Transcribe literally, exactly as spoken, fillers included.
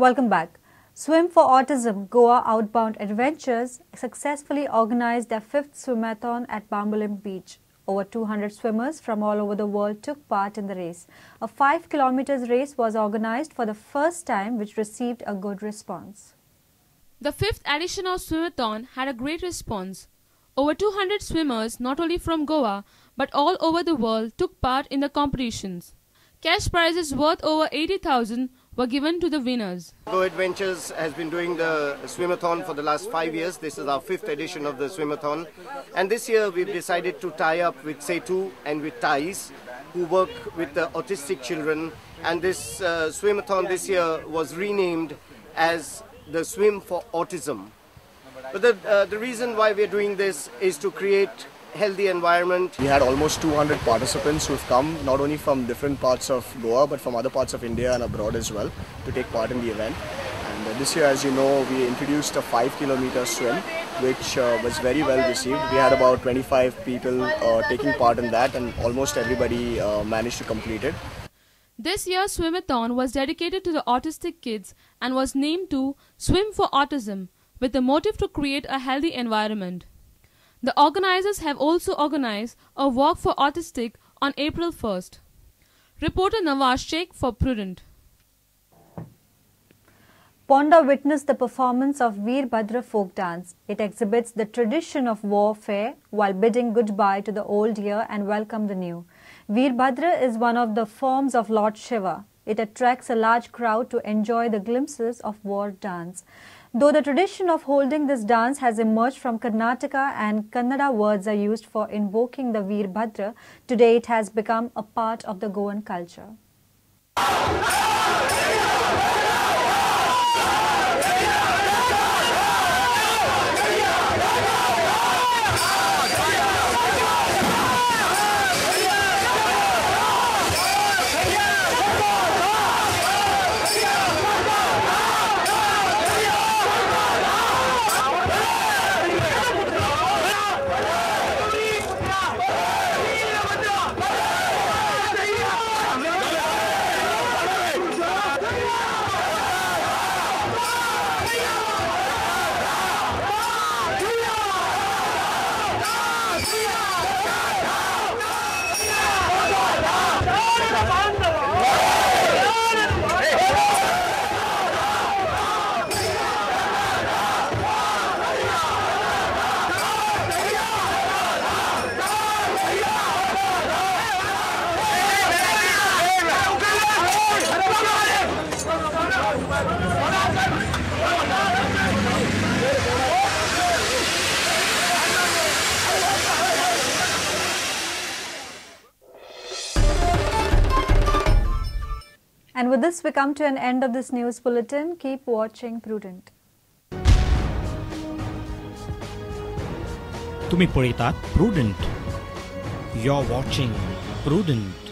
Welcome back. Swim for Autism Goa Outbound Adventures successfully organized their fifth swimathon at Bambolim Beach. Over two hundred swimmers from all over the world took part in the race. A five kilometers race was organized for the first time, which received a good response. The fifth edition of Swimathon had a great response. Over two hundred swimmers, not only from Goa, but all over the world, took part in the competitions. Cash prizes worth over eighty thousand were given to the winners. Goa Adventures has been doing the swimathon for the last five years. This is our fifth edition of the swimathon. And this year we've decided to tie up with Setu and with Thais, who work with the autistic children. And this uh, swimathon this year was renamed as the Swim for Autism. But the, uh, the reason why we're doing this is to create healthy environment. We had almost two hundred participants who've come not only from different parts of Goa but from other parts of India and abroad as well to take part in the event. And uh, this year, as you know, we introduced a five kilometer swim which uh, was very well received. We had about twenty-five people uh, taking part in that, and almost everybody uh, managed to complete it. This year's swimathon was dedicated to the autistic kids and was named to Swim for Autism, with the motive to create a healthy environment. The organizers have also organized a walk for autistic on April first. Reporter Navash Sheikh for Prudent. Ponda witnessed the performance of Veerabhadra folk dance. It exhibits the tradition of warfare while bidding goodbye to the old year and welcome the new. Veerabhadra is one of the forms of Lord Shiva. It attracts a large crowd to enjoy the glimpses of war dance. Though the tradition of holding this dance has emerged from Karnataka and Kannada words are used for invoking the Veerabhadra, today it has become a part of the Goan culture. And with this, we come to an end of this news bulletin. Keep watching Prudent. तुम्ही पढ़ता Prudent. You're watching Prudent.